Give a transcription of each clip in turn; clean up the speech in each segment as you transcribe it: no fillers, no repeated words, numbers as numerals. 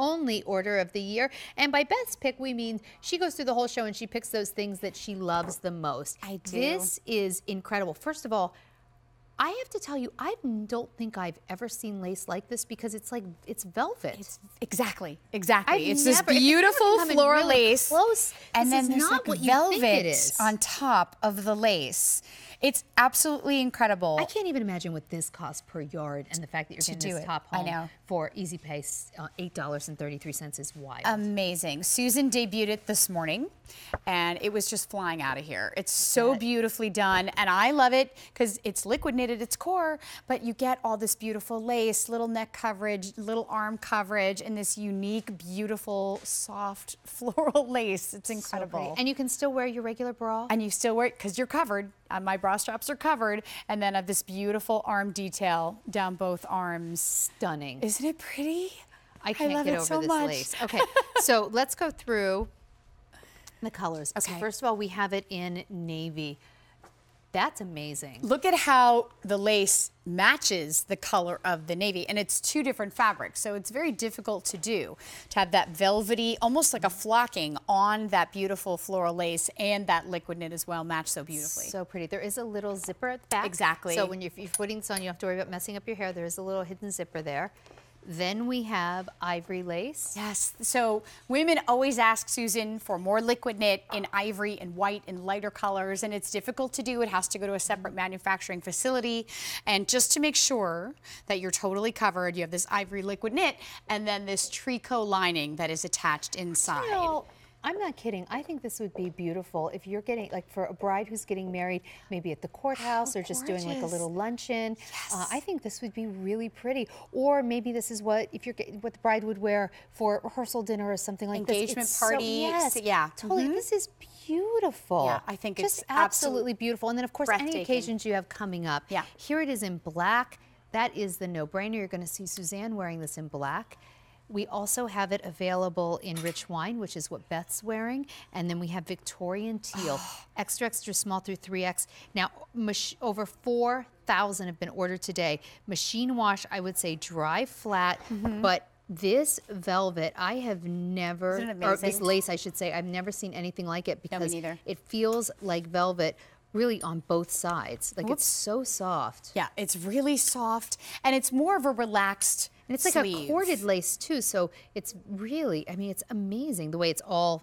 only order of the year. And by best pick, we mean she goes through the whole show and she picks those things that she loves the most. I do. This is incredible. First of all, I have to tell you, I don't think I've ever seen lace like this because it's like, it's velvet. It's, exactly. It's this beautiful floral lace. Close. And then there's like velvet on top of the lace. It's absolutely incredible. I can't even imagine what this costs per yard, and the fact that you're getting this top home for easy pay, $8.33 is wild. Amazing. Susan debuted it this morning, and it was just flying out of here. It's so beautifully done, and I love it because it's liquid knit at its core, but you get all this beautiful lace, little neck coverage, little arm coverage, and this unique, beautiful, soft floral lace. It's incredible. So, and you can still wear your regular bra. And you still wear it because you're covered. My bra straps are covered, and then I have this beautiful arm detail down both arms. Stunning. Isn't it pretty? I can't get over this lace. Okay, so let's go through the colors. Okay. So first of all, we have it in navy. That's amazing. Look at how the lace matches the color of the navy, and it's two different fabrics, so it's very difficult to do, to have that velvety, almost like a flocking on that beautiful floral lace, and that liquid knit as well match so beautifully. So pretty. There is a little zipper at the back. Exactly. So when you're putting this on, you have to worry about messing up your hair. There is a little hidden zipper there. Then we have ivory lace. Yes, so women always ask Susan for more liquid knit in ivory and white and lighter colors, and it's difficult to do. It has to go to a separate manufacturing facility, and just to make sure that you're totally covered, you have this ivory liquid knit and then this tricot lining that is attached inside. You know, I'm not kidding. I think this would be beautiful if you're getting, like, for a bride who's getting married, maybe at the courthouse or just doing like a little luncheon. Yes. I think this would be really pretty. Or maybe this is what what the bride would wear for rehearsal dinner or something like engagement party. So, yes, totally. This is beautiful. Yeah, I think it's just absolutely beautiful. And then of course any occasions you have coming up. Yeah. Here it is in black. That is the no-brainer. You're going to see Suzanne wearing this in black. We also have it available in rich wine, which is what Beth's wearing, and then we have Victorian teal, extra, extra small through 3X. Now, over 4,000 have been ordered today. Machine wash, I would say dry flat, but this velvet, I have never, or this lace, I should say, I've never seen anything like it because it feels like velvet really on both sides. Like it's so soft. Yeah, it's really soft, and it's more of a relaxed, and it's like a corded lace too, so it's really, I mean, it's amazing the way it's all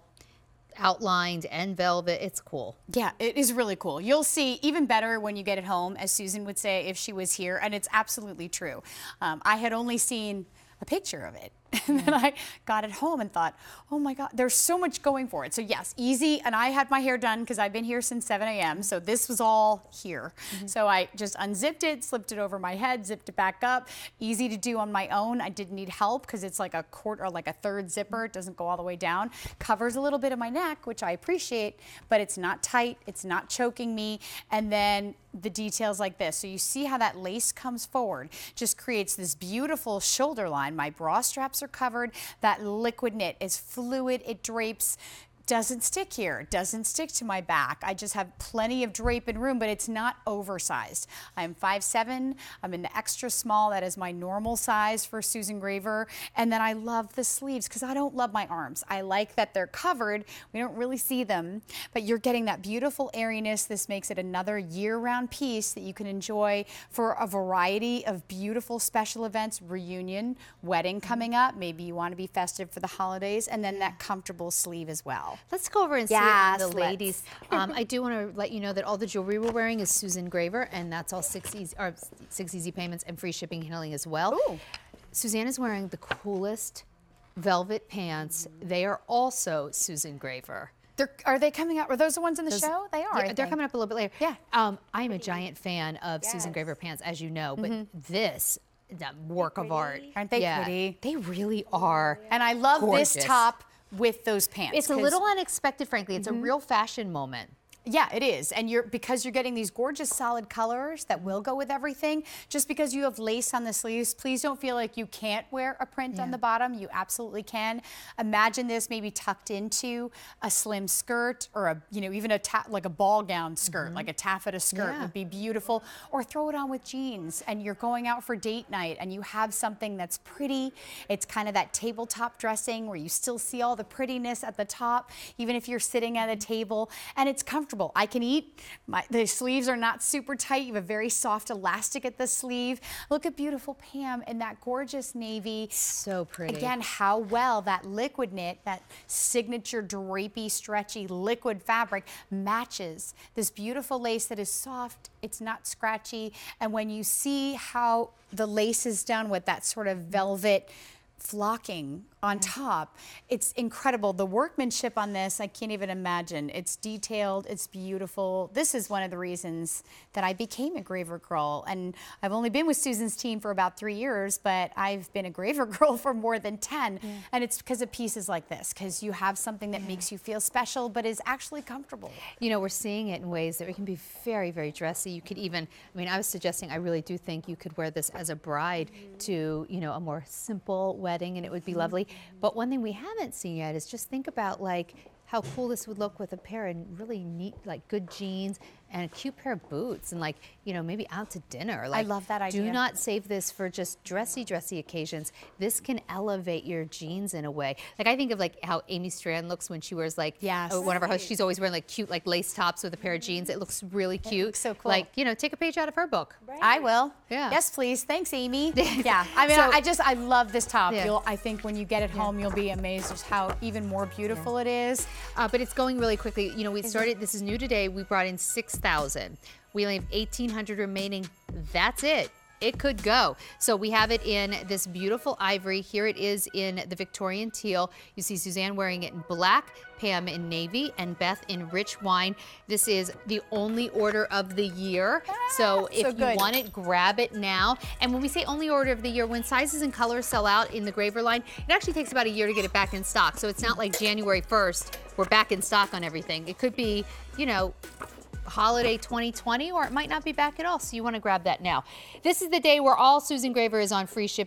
outlined and velvet. It's cool. Yeah, it is really cool. You'll see even better when you get it home, as Susan would say if she was here, and it's absolutely true. I had only seen a picture of it, and then I got it home and thought, oh my God, there's so much going for it. So yes, easy, and I had my hair done because I've been here since 7 a.m., so this was all here. So I just unzipped it, slipped it over my head, zipped it back up. Easy to do on my own. I didn't need help because it's like a quarter or like a third zipper. It doesn't go all the way down. Covers a little bit of my neck, which I appreciate, but it's not tight, it's not choking me, and then the details like this. So you see how that lace comes forward, just creates this beautiful shoulder line. My bra straps are covered. That liquid knit is fluid. It drapes, doesn't stick here, doesn't stick to my back. I just have plenty of drape and room, but it's not oversized. I'm 5'7". I'm in the extra small. That is my normal size for Susan Graver. And then I love the sleeves because I don't love my arms. I like that they're covered. We don't really see them, but you're getting that beautiful airiness. This makes it another year-round piece that you can enjoy for a variety of beautiful special events, reunion, wedding coming up. Maybe you want to be festive for the holidays, and then that comfortable sleeve as well. Let's go over and see the ladies. I do want to let you know that all the jewelry we're wearing is Susan Graver, and that's all six easy payments and free shipping and handling as well. Ooh. Suzanne is wearing the coolest velvet pants. They are also Susan Graver. Are they coming out? Are those the ones in the show? They are. They're coming up a little bit later. Yeah. I'm a giant fan of Susan Graver pants, as you know, but this work of art. Aren't they pretty? They really are. And I love this top with those pants. It's a little unexpected, frankly. It's a real fashion moment. Yeah, it is. And because you're getting these gorgeous solid colors that will go with everything, just because you have lace on the sleeves, please don't feel like you can't wear a print on the bottom. You absolutely can. Imagine this maybe tucked into a slim skirt or a, you know, even a like a ball gown skirt, like a taffeta skirt would be beautiful. Or throw it on with jeans and you're going out for date night and you have something that's pretty. It's kind of that tabletop dressing where you still see all the prettiness at the top, even if you're sitting at a table, and it's comfortable. I can eat. The sleeves are not super tight. You have a very soft elastic at the sleeve. Look at beautiful Pam in that gorgeous navy. So pretty. Again, how well that liquid knit, that signature drapey, stretchy liquid fabric matches this beautiful lace that is soft. It's not scratchy. And when you see how the lace is done with that sort of velvet flocking on top, it's incredible. The workmanship on this, I can't even imagine. It's detailed, it's beautiful. This is one of the reasons that I became a Graver Girl, and I've only been with Susan's team for about 3 years, but I've been a Graver Girl for more than 10, and it's because of pieces like this, because you have something that makes you feel special but is actually comfortable. You know, we're seeing it in ways that it can be very, very dressy. You could even, I mean, I was suggesting, I really do think you could wear this as a bride to, you know, a more simple wedding, and it would be lovely. But one thing we haven't seen yet is just think about like how cool this would look with a pair of really neat, like good jeans and a cute pair of boots, and like, you know, maybe out to dinner. Like, I love that idea. Do not save this for just dressy occasions. This can elevate your jeans in a way. Like I think of like how Amy Strand looks when she wears like one of her hosts. She's always wearing like cute like lace tops with a pair of jeans. It looks really cute. It looks so cool. Like, you know, take a page out of her book. Right. I will. Yeah. Yes, please. Thanks, Amy. Yeah. I mean, so, I love this top. Yeah. I think when you get it home, you'll be amazed at how even more beautiful it is. But it's going really quickly. You know, we started, this is new today, we brought in 6,000. We only have 1,800 remaining. That's it. It could go. So we have it in this beautiful ivory. Here it is in the Victorian teal. You see Suzanne wearing it in black, Pam in navy, and Beth in rich wine. This is the only order of the year. So if you want it, grab it now. And when we say only order of the year, when sizes and colors sell out in the Graver line, it actually takes about a year to get it back in stock. So it's not like January 1st, we're back in stock on everything. It could be, you know, holiday 2020, or it might not be back at all. So you want to grab that now. This is the day where all Susan Graver is on free shipping.